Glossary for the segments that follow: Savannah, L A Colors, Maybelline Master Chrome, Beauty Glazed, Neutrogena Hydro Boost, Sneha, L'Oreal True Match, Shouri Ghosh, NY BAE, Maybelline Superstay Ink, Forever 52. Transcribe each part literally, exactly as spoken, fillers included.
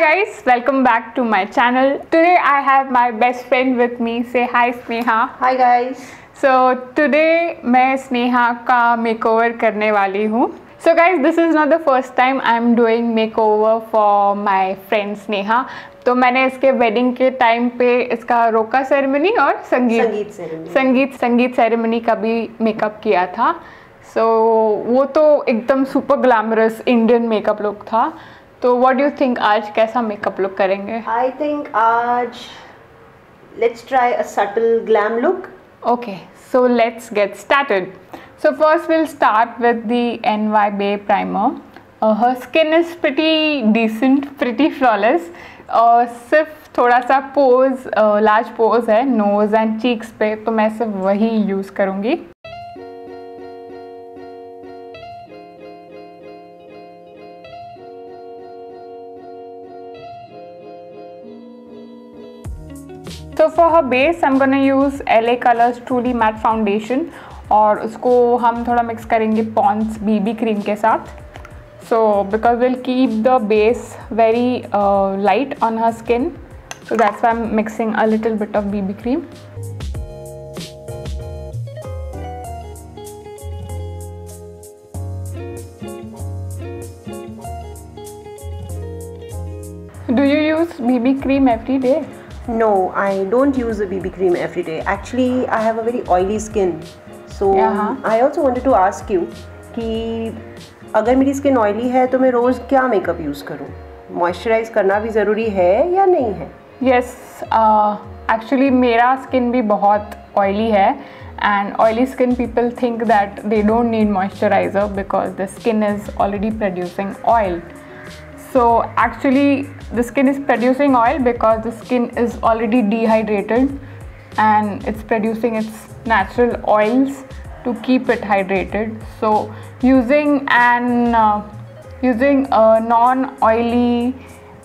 Hi guys, welcome back to my channel. Today I have my best friend with me. Say hi Sneha. Hi guys. So today मैं स्नेहा का makeover करने वाली हूँ. So guys, this is not the first time I am doing makeover for my friend Sneha. तो मैंने इसके wedding के time पे इसका रोका ceremony और संगीत संगीत संगीत ceremony का भी makeup किया था. So वो तो एकदम super glamorous Indian makeup look था. So what do you think आज कैसा makeup look करेंगे? I think आज let's try a subtle glam look. Okay, so let's get started. So first we'll start with the N Y B A E primer. Uh, her skin is pretty decent, pretty flawless. और सिर्फ थोड़ा सा pose, uh, large pose है nose and cheeks पे, तो मैं सिर्फ वही use करूँगी. So for her base, I'm gonna use L A Colors Truly Matte Foundation और उसको हम थोड़ा mix करेंगे Pond's B B cream के साथ. So because we'll keep the base very uh, light on her skin, so that's why I'm mixing a little bit of B B cream. Do you use B B cream every day? No, I don't use a B B cream every day. Actually, I have a very oily skin. So, yeah. I also wanted to ask you कि अगर मेरी skin oily है तो मैं रोज क्या makeup use करूँ? Moisturize करना भी ज़रूरी है या नहीं है? Yes, uh, actually मेरा skin भी बहुत oily है and oily skin people think that they don't need moisturizer because the skin is already producing oil. So actually the skin is producing oil because the skin is already dehydrated and it's producing its natural oils to keep it hydrated. So using an uh, using a non-oily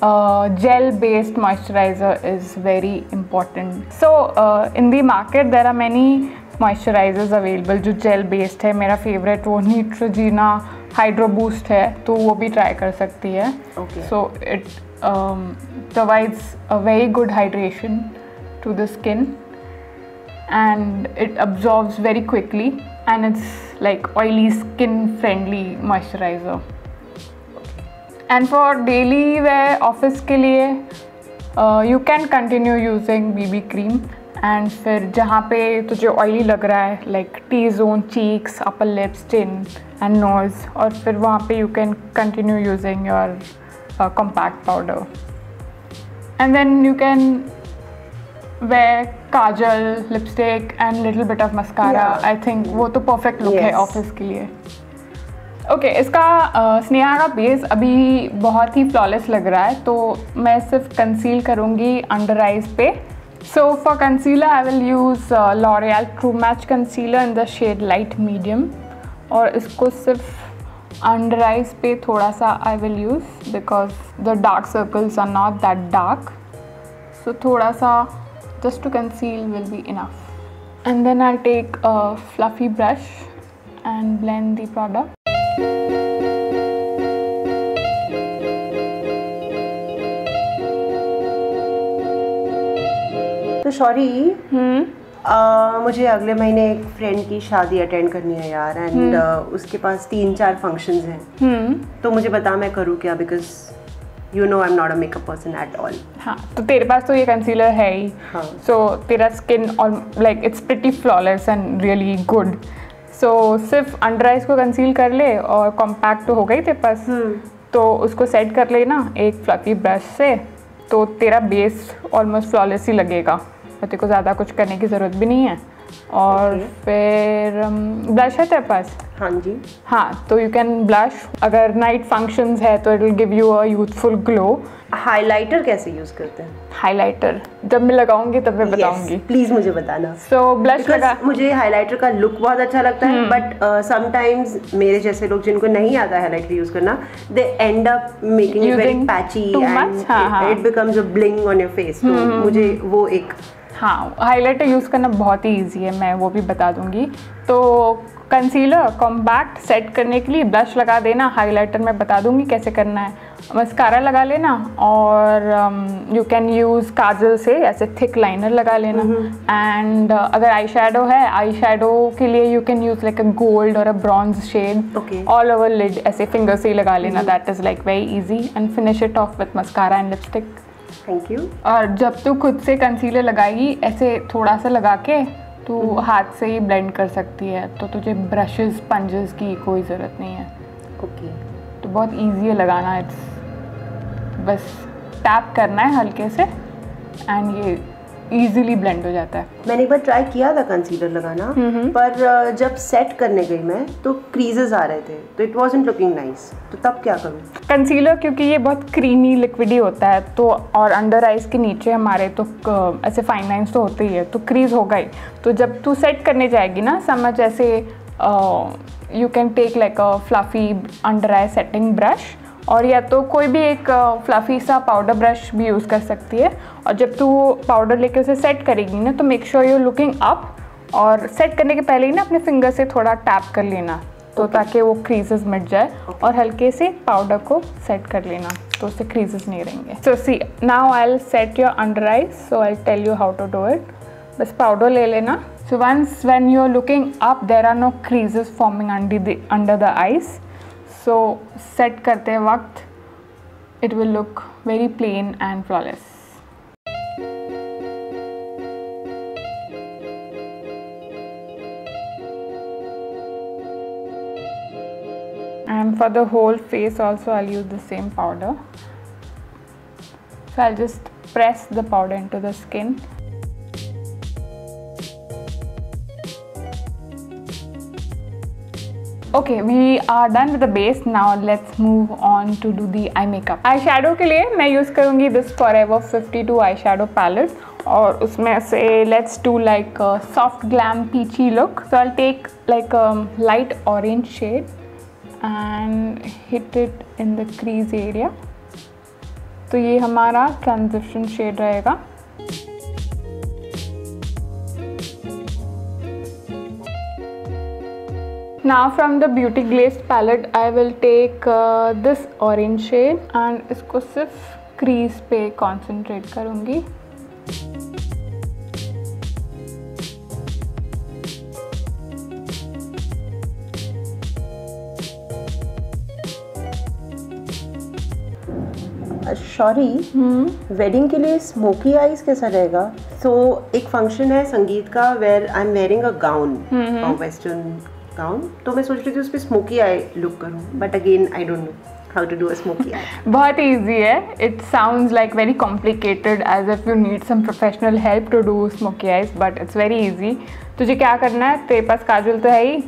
uh, gel-based moisturizer is very important. So uh, in the market there are many moisturizers available जो gel-based है. मेरा favorite वो Neutrogena Hydro Boost है, तो वो भी try कर सकती है. Okay. So it um, provides a very good hydration to the skin and it absorbs very quickly and it's like oily skin-friendly moisturizer. And for daily wear office के लिए uh, you can continue using B B cream. And फिर जहाँ पे तुझे oily लग रहा है like T zone cheeks upper lips chin and nose और फिर वहाँ पे you can continue using your compact powder and then you can wear kajal lipstick and little bit of mascara. I think वो तो परफेक्ट लुक है office के लिए. Okay, इसका स्नेहा का बेस अभी बहुत ही फ्लॉलेस लग रहा है तो मैं सिर्फ कंसील करूँगी अंडर आइज पे. So for concealer, I will use uh, L'Oreal True Match concealer in the shade light medium. और इसको सिर्फ under eyes पे थोड़ा सा I will use because the dark circles are not that dark. So थोड़ा सा just to conceal will be enough. And then I'll take a fluffy brush and blend the product. Sorry hmm? uh, मुझे अगले महीने एक friend की शादी attend करनी है यार एंड hmm. uh, उसके पास तीन चार फंक्शंस हैं hmm. तो मुझे बता मैं करूँ क्या because you know I am not a makeup person at all. हाँ, तो तेरे पास तो ये कंसीलर है ही. हाँ. सो तेरा skin like it's pretty flawless and really good. So सिर्फ अंडर आइज को कंसील कर ले और कॉम्पैक्ट तो हो गई तेरे पास. hmm. तो उसको सेट कर लेना एक फ्लफी ब्रश से तो तेरा बेस ऑलमोस्ट फ्लॉलेस ही लगेगा. तेरे को ज़्यादा कुछ करने की ज़रूरत भी नहीं है. और okay. फिर ब्लश है तेरे पास? हाँ जी. हाँ, तो यू कैन ब्लश. अगर नाइट फंक्शंस है तो it will give you a youthful glow. Highlighter कैसे यूज़ करते हैं? हाइलाइटर जब मैं लगाऊंगी तब मैं बताऊंगी. yes, प्लीज़ मुझे बताना. सो so, ब्लश लगा मुझे हाइलाइटर का लुक बहुत अच्छा लगता है बट समटाइम्स मेरे जैसे लोग जिनको नहीं आता है हाइलाइटर यूज़ करना दे and up making it very patchy and it becomes a bling on your face. तो मुझे वो एक हाँ हाइलाइटर यूज़ करना बहुत ही ईजी है, मैं वो भी बता दूंगी. तो कंसीलर कॉम्पैक्ट सेट करने के लिए ब्लश लगा देना. हाइलाइटर मैं बता दूंगी कैसे करना है. मस्कारा लगा लेना और यू कैन यूज़ काजल से ऐसे थिक लाइनर लगा लेना. एंड uh, अगर आई शेडो है, आई शेडो के लिए you can use like a gold और a bronze shade all over lid ऐसे फिंगर से ही लगा लेना. That is like very easy and finish it off with mascara and lipstick. Thank you. और जब तू खुद से कंसीलर लगाएगी ऐसे थोड़ा सा लगा के तो हाथ से ही ब्लेंड कर सकती है, तो तुझे ब्रशेस स्पंजेस की कोई ज़रूरत नहीं है. Okay okay. तो बहुत ईजी है लगाना. इट्स बस टैप करना है हल्के से एंड ये ईजिली ब्लेंड हो जाता है. मैंने एक बार ट्राई किया था कंसीलर लगाना, पर जब सेट करने गई मैं तो क्रीजेस आ रहे थे, तो इट वाज़न्ट लुकिंग नाइस. तो तब क्या करूँ? कंसीलर क्योंकि ये बहुत क्रीमी लिक्विडी होता है तो, और अंडर आइज के नीचे हमारे तो ऐसे फाइन लाइन्स तो होते ही है, तो क्रीज होगा ही. तो जब तू सेट करने जाएगी ना, समझ ऐसे you can take like a fluffy under eye setting brush, और या तो कोई भी एक फ्लफी सा पाउडर ब्रश भी यूज़ कर सकती है. और जब तू वो पाउडर लेके उसे सेट करेगी ना, तो make sure you looking up, और सेट करने के पहले ही ना अपने फिंगर से थोड़ा टैप कर लेना तो okay. ताकि वो क्रीजेस मिट जाए okay. और हल्के से पाउडर को सेट कर लेना तो उससे क्रीजेस नहीं रहेंगे. So see now I will set your under eyes, so I will tell you how to do it. बस पाउडर ले लेना. So once when you are looking up there are no creases forming under the eyes. So set करते वक्त it will look very plain and flawless. And for the whole face also I'll use the same powder. So I'll just press the powder into the skin. Okay, we are done with the base. Now let's move on to do the eye makeup. Eye shadow के लिए मैं use करूँगी this Forever fifty-two eye shadow palette, और उसमें से let's do like a soft glam peachy look. So I'll take like a light orange shade and hit it in the crease area. तो ये हमारा transition shade रहेगा. Now from the Beauty Glazed palette I will take uh, this orange shade and इसको सिर्फ crease पे concentrate करूँगी. Shauri, wedding के लिए स्मोकी आईज कैसा रहेगा? सो so, एक फंक्शन है संगीत का where I am wearing a gown, western gown, तो मैं सोच रही थी उस पर स्मोकी आई लुक करूँ, but again I don't know how to do a smoky eye. बहुत ईजी है. It sounds like very complicated as if you need some professional help to do smoky eyes, but it's very easy. तुझे क्या करना है, तेरे पास काजल तो है ही,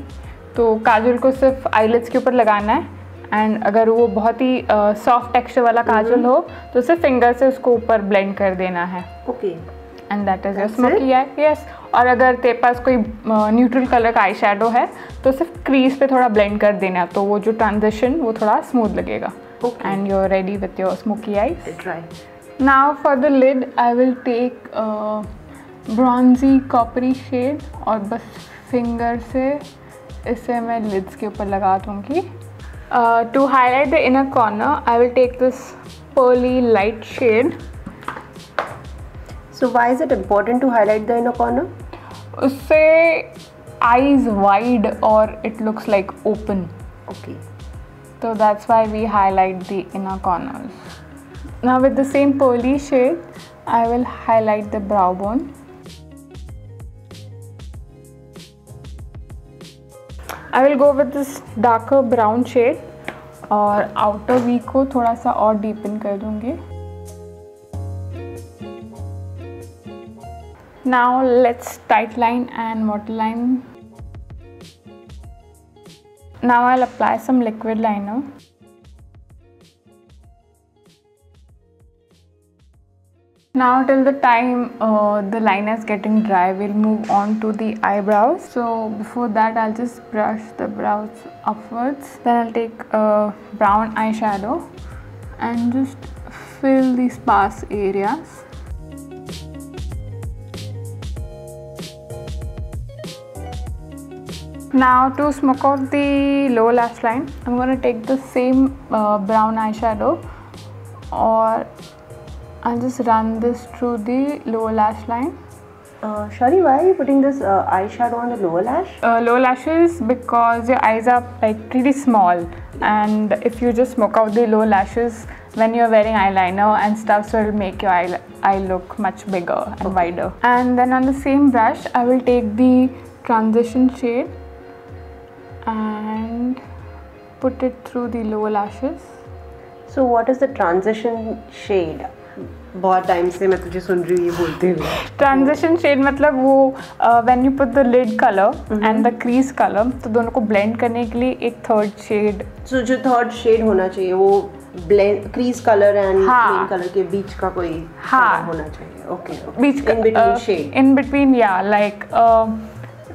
तो काजल को सिर्फ आईलेट्स के ऊपर लगाना है. एंड अगर वो बहुत ही सॉफ्ट uh, टेक्सचर वाला काजल हो तो सिर्फ फिंगर से उसको ऊपर ब्लेंड कर देना है. Okay, and that is your smoky eye. Yes. और अगर तेरे पास कोई न्यूट्रल कलर का आई शेडो है तो सिर्फ क्रीज पे थोड़ा ब्लेंड कर देना, तो वो जो ट्रांजिशन वो थोड़ा स्मूथ लगेगा. And you are ready with your smoky eyes. Try now for the lid I will take bronzy coppery shade, और बस फिंगर से इसे मैं लिड्स के ऊपर लगा दूँगी. Uh, to highlight the inner corner, I will take this pearly light shade. So why is it important to highlight the inner corner? उससे eyes wide और it looks like open. Okay. So that's why we highlight the inner corners. Now with the same pearly shade, I will highlight the brow bone. I will go with this darker brown shade और outer V को थोड़ा सा और deepen कर दूँगी. Now let's tight line and model line. Now I'll apply some liquid liner. Now till the time uh, the liner is getting dry, we'll move on to the eyebrows. So before that, I'll just brush the brows upwards. Then I'll take a brown eyeshadow and just fill the sparse areas. Now to smoke out the lower lash line, I'm going to take the same uh, brown eyeshadow or I'll just run this through the lower lash line. Uh, Shari, why are you putting this uh, eyeshadow on the lower lash? Uh, lower lashes, because your eyes are like pretty small, and if you just smoke out the lower lashes when you're wearing eyeliner and stuff, so it'll make your eye, eye look much bigger and okay. wider. And then on the same brush, I will take the transition shade and put it through the lower lashes. So what is the transition shade? बहुत time से मैं तुझे सुन रही हूँ ये बोलते हुए. Transition shade मतलब वो when you put the lid color and the crease color, तो दोनों को blend करने के लिए एक third shade. तो जो third shade होना चाहिए वो blend crease color and plain color के बीच का कोई होना चाहिए. Okay. Beach in between shade. In between, yeah, like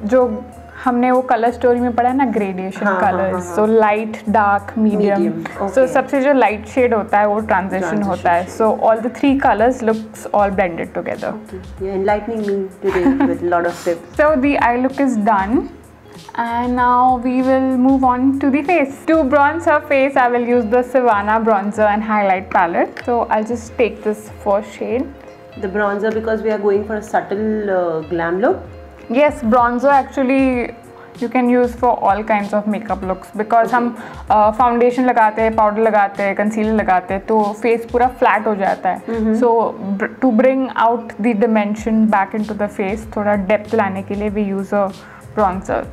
जो हमने वो कलर स्टोरी में पढ़ा है ना gradation colours, so light dark medium, so सबसे जो लाइट शेड होता है वो ट्रांजिशन होता है, so all the three colours looks all blended together. You enlightening me today with lot of tips. So the eye look is done and now we will move on to the face. To bronze her face, I will use the Savannah bronzer and highlight palette. So I'll just take this first shade, the bronzer, because we are going for a subtle uh, glam look. Yes, bronzer actually you can use for all kinds of makeup looks, because हम foundation लगाते हैं, powder लगाते हैं, concealer लगाते हैं, तो face पूरा flat हो जाता है. So to bring out the dimension back into the face, थोड़ा depth लाने के लिए we use a bronzer.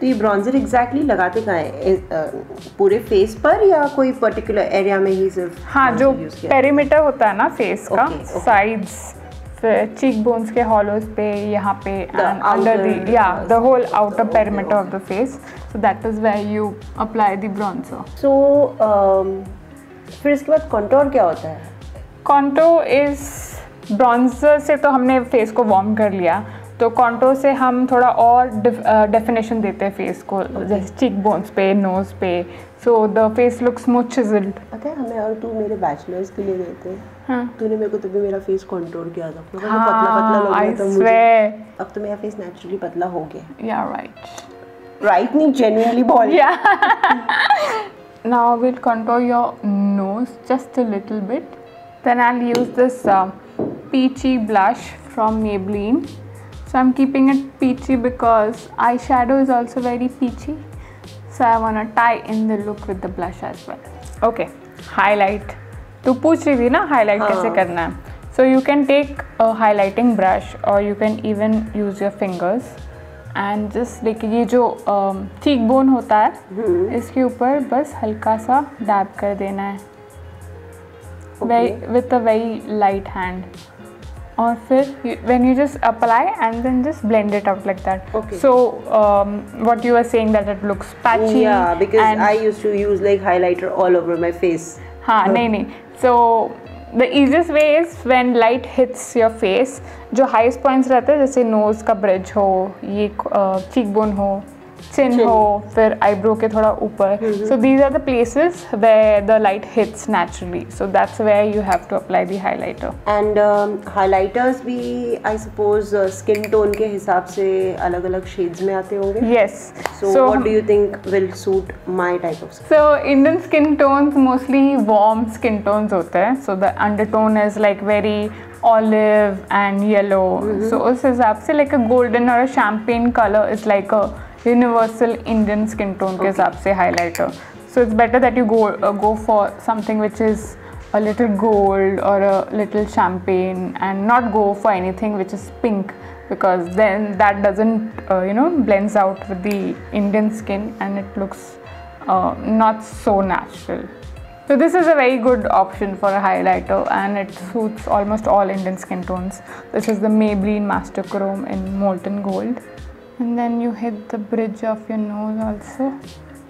तो ये bronzer exactly लगाते कहाँ है? पूरे face पर या कोई particular area में ही सिर्फ? हाँ, जो perimeter होता है ना face का, sides, cheekbones के hollows पे, यहाँ पे, and under the, yeah, the whole outer perimeter of the face. So that is where you apply the bronzer. So फिर इसके बाद contour क्या होता है? Contour is bronzer से तो हमने face को warm कर लिया, तो कॉन्टूर से हम थोड़ा और डेफिनेशन देते हैं फेस को, जैसे चीक बोन्स पे, नोज पे, so the face looks more chiselled. पता है हमें और तू मेरे बैचलर्स के लिए देते हैं. हाँ, तूने मेरे को तभी मेरा फेस कॉन्टूर किया था. हाँ, पतला पतला लग रहा था मुझे, अब तो मेरा फेस नेचुरली पतला हो गया. या राइट राइट नहीं जेन्युइनली बोल. या now I will contour your nose just a little bit, then I will use this peachy blush from Maybelline. So I'm keeping it peachy because eyeshadow is also very peachy. So I want to tie in the look with the blush as well. Okay, highlight. तो पूछ रही थी ना highlight कैसे करना है. So you can take a highlighting brush or you can even use your fingers and just देखिए ये जो cheekbone होता है इसके ऊपर बस हल्का सा dab कर देना है. Very with a very light hand. और फिर when you just apply and then just blend it out like that. Okay. So um, what you were saying that it looks patchy. Yeah, because I used to use like highlighter all over my face. हाँ, नहीं नहीं. So the easiest way is when light hits your face, जो highest points रहते हैं जैसे nose का bridge हो, ये cheekbone हो, chin हो, फिर eyebrow के थोड़ा ऊपर. So these are the places where the light hits naturally. So that's where you have to apply the highlighter. And um, highlighters भी I suppose uh, skin tone के हिसाब से अलग-अलग shades में आते होंगे. Yes. So, so what do you think will suit my type of skin? So Indian skin tones mostly warm skin tones होते हैं. So the undertone is like very olive and yellow. Mm-hmm. So उस हिसाब से like a golden or a champagne color is like a universal Indian skin tone के हिसाब से highlighter. So it's better that you go uh, go for something which is a little gold or a little champagne, and not go for anything which is pink, because then that doesn't uh, you know blends out with the Indian skin and it looks uh, not so natural. So this is a very good option for a highlighter, and it suits almost all Indian skin tones. This is the Maybelline Master Chrome in Molten Gold. And then you hit the bridge of your nose also,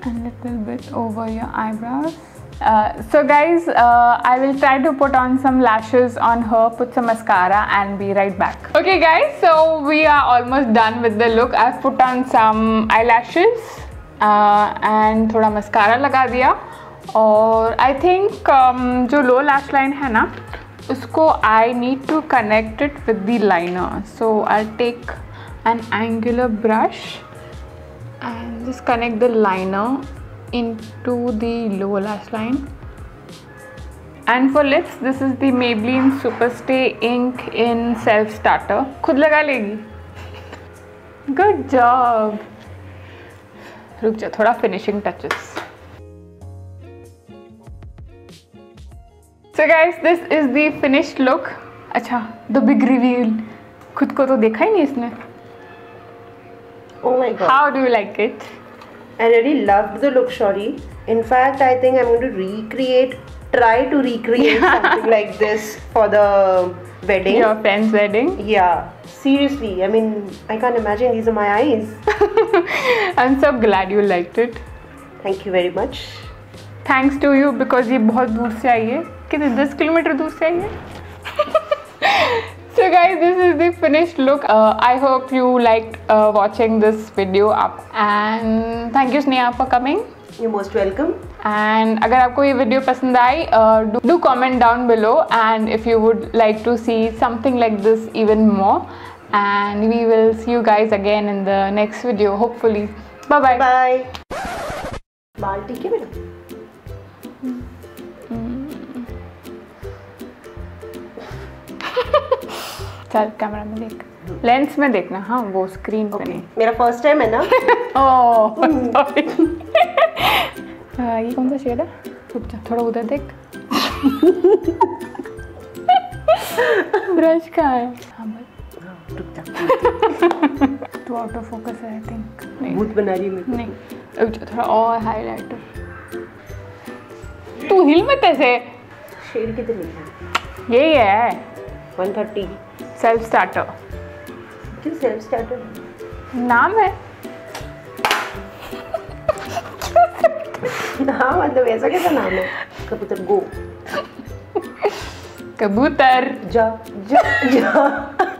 and little bit over your eyebrows. Uh, so guys, uh, I will try to put on some lashes on her, put some mascara, and be right back. Okay guys, so we are almost done with the look. I've put on some eyelashes uh, and थोड़ा mascara लगा दिया. और I think um, जो low lash line है ना, उसको I need to connect it with the liner. So I'll take an angular brush and just connect the liner into the lower lash line. And for lips, this is the Maybelline Superstay Ink in Self Starter. खुद लगा लेगी. Good job. रुक जा, थोड़ा finishing touches. So guys, this is the finished look. अच्छा, the big reveal. खुद को तो देखा ही नहीं इसने. Oh my god. How do you like it? I really loved the look, Shauri. In fact, I think I'm going to recreate, try to recreate something like this for the wedding. Your friend's wedding? Yeah. Seriously, I mean, I can't imagine. These are my eyes. I'm so glad you liked it. Thank you very much. Thanks to you, because ये बहुत दूर से आई है. कितने ten kilometre दूर से आई है? So guys, this is the finished look. Uh, I hope you liked uh, watching this video up. And thank you Sneha for coming. You're most welcome. And अगर आपको ये video पसंद आई, uh, do, do comment down below. And if you would like to see something like this even more. And we will see you guys again in the next video, hopefully. Bye bye. Bye. बाल ठीक है मेरा? चल camera में देख, lens में देखना. हाँ, वो स्क्रीन पे नहीं. मेरा फर्स्ट टाइम है ना. Oh sorry. ये कौन सा शेड है? रुक जा, थोड़ा उधर देख. ब्रश कहाँ है? हाँ बस रुक जा. तू आउट ऑफ फोकस है आई थिंक. भूत बना रही है. नहीं रुक जा, थोड़ा और हाईलाइटर. तू हिल मत ऐसे. शेड किधर है? यही है one thirty. Self starter. क्यों सेल्फ स्टार्टर नाम है? हाँ मतलब ऐसा कैसा नाम है? कबूतर गो. कबूतर जा जा जा.